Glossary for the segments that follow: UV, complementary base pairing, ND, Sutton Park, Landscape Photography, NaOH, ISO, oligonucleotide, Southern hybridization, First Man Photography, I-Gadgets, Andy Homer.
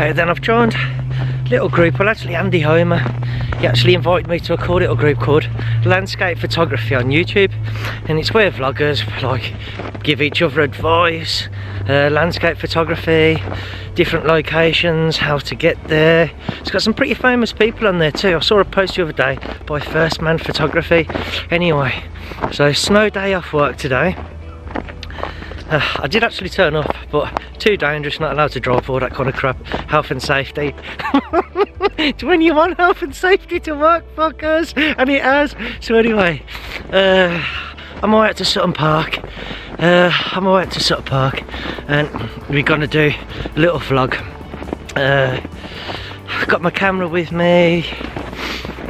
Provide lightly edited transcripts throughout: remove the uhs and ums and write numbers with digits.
Okay, then I've joined a little group. Well, actually Andy Homer, he actually invited me to a cool little group called Landscape Photography on YouTube, and it's where vloggers like give each other advice, landscape photography, different locations, how to get there. It's got some pretty famous people on there too. I saw a post the other day by First Man Photography. Anyway, so snow day off work today. I did actually turn up, but too dangerous, not allowed to drive, all that kind of crap. Health and safety. It's when you want health and safety to work, fuckers, and it has. So anyway, I'm all out to Sutton Park. And we're gonna do a little vlog. I've got my camera with me.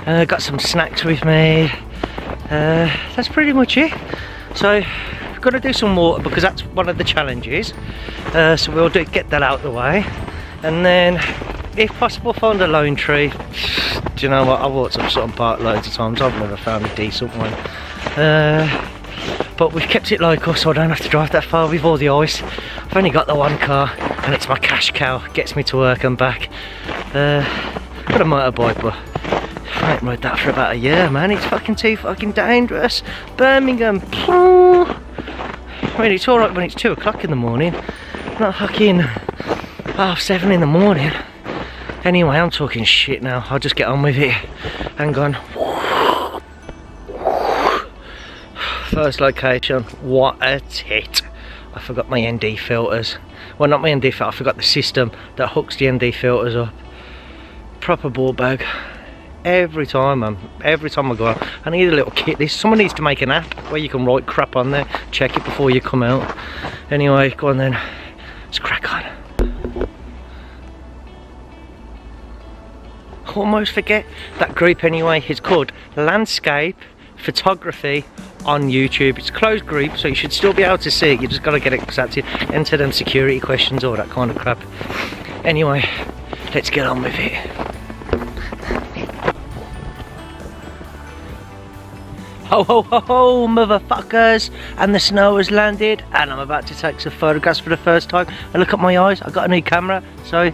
Got some snacks with me. That's pretty much it. So, got to do some water because that's one of the challenges, so we'll get that out of the way, and then if possible find a lone tree. Do you know what, I've walked up Sutton Park loads of times, I've never found a decent one, but we've kept it local so I don't have to drive that far with all the ice. I've only got the one car and it's my cash cow, gets me to work and back. Got a motorbike, but I ain't rode that for about a year, man. It's fucking too fucking dangerous. Birmingham, I mean, it's alright when it's 2 o'clock in the morning, not fucking 7:30 in the morning. Anyway, I'm talking shit now, I'll just get on with it. Hang on. First location, what a tit. I forgot my ND filters. Well, not my ND filter, I forgot the system that hooks the ND filters up. Proper ball bag. Every time I go out, I need a little kit. Someone needs to make an app where you can write crap on there, check it before you come out. Anyway, go on then, let's crack on. Almost forget that group anyway, it's called Landscape Photography on YouTube. It's a closed group, so you should still be able to see it, you just gotta get it accepted, enter them security questions, all that kind of crap. Anyway, let's get on with it. Ho ho ho ho, motherfuckers, and the snow has landed and I'm about to take some photographs for the first time. And look at my eyes, I've got a new camera, so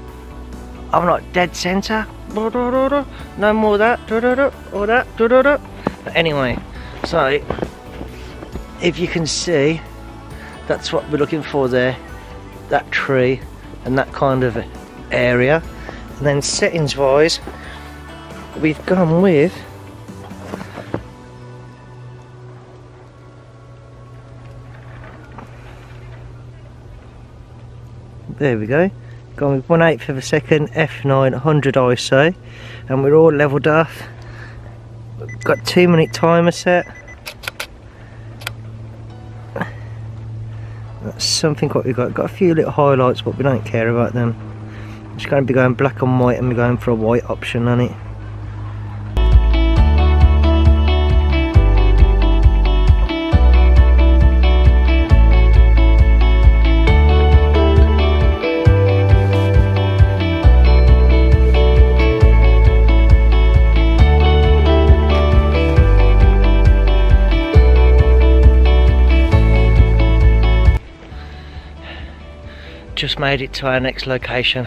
I'm not dead centre. No more that, or that, but anyway, so if you can see, that's what we're looking for there, that tree and that kind of area. And then settings wise, we've gone with there we go, gone with 1/8 of a second, f9, 100 ISO, and we're all leveled off. Got 2 minute timer set. That's something what we've got. Got a few little highlights but we don't care about them. I'm just going to be going black and white, and we're going for a white option on it. Just made it to our next location,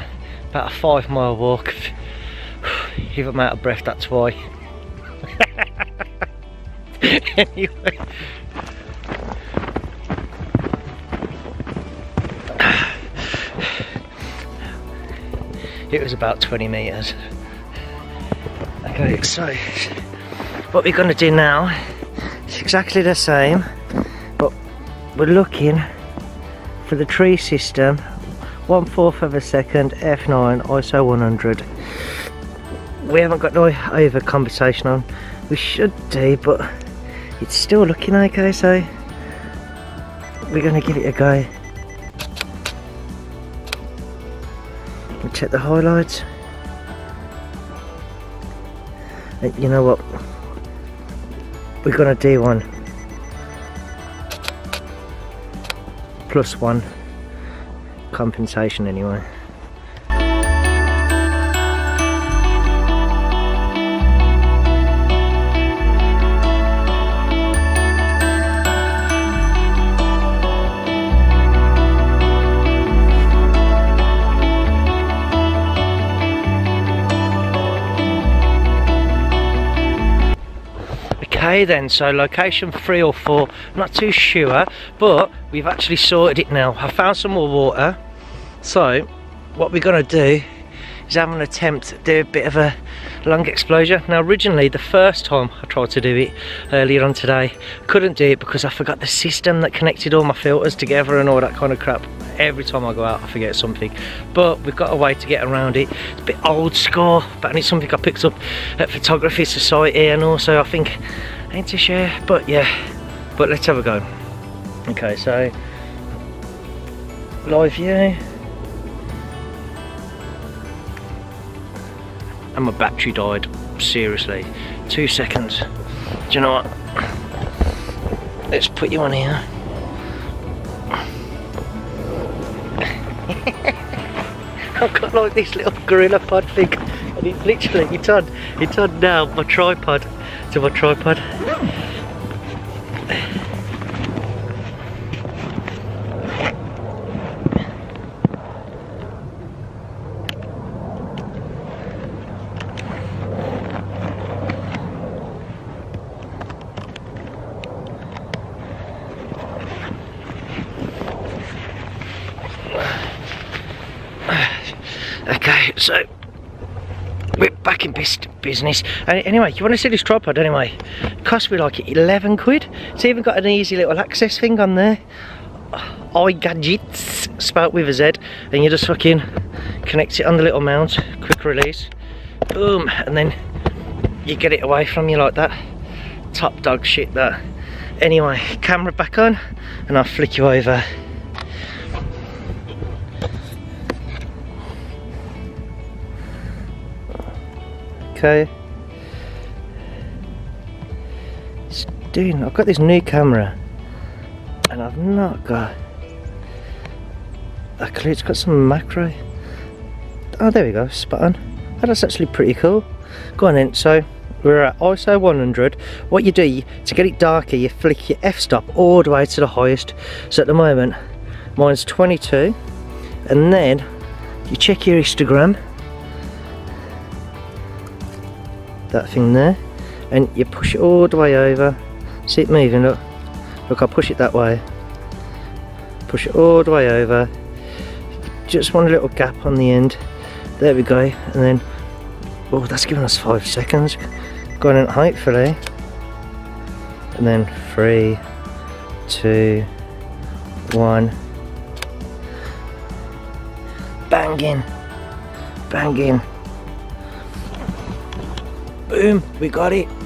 about a 5 mile walk. If I'm out of breath, that's why. Anyway, it was about 20 metres. Okay, so what we're going to do now is exactly the same, but we're looking for the tree system. 1/4 of a second, f9, ISO 100. We haven't got no over conversation on. We should do, but it's still looking okay, so we're gonna give it a go. We'll check the highlights. And you know what? We're gonna do one. Plus one. Compensation anyway. Okay then, so location 3 or 4, not too sure, but we've actually sorted it now. I found some more water, so what we're gonna do is have an attempt to do a bit of a lung exposure. Now originally, the first time I tried to do it earlier on today, couldn't do it because I forgot the system that connected all my filters together and all that kind of crap. Every time I go out I forget something, but we've got a way to get around it. It's a bit old school, but it's something I picked up at Photography Society, and also I think I need to share, but yeah, but let's have a go. Okay, so live view. And my battery died, seriously. 2 seconds. Do you know what? Let's put you on here. I've got like this little gorilla pod thing, and it literally, it's on now, my tripod, to my tripod. Okay, so we're back in business. Anyway, you want to see this tripod anyway? It cost me like 11 quid. It's even got an easy little access thing on there. I-Gadgets, spelt with a Z, and you just fucking connect it on the little mount, quick release, boom, and then you get it away from you like that. Top dog shit that. Anyway, camera back on, and I'll flick you over. Okay, it's doing, I've got this new camera and I've not got a clue. It's got some macro. Oh, there we go, spot on. That's actually pretty cool. Go on then, so we're at ISO 100. What you do to get it darker, you flick your f-stop all the way to the highest. So at the moment mine's 22, and then you check your histogram, that thing there, and you push it all the way over. See it moving, look. Look, I'll push it that way. Push it all the way over. Just one little gap on the end. There we go, and then, oh, that's given us 5 seconds. Go on in, hopefully. And then 3, 2, 1. Banging, banging. Boom, we got it.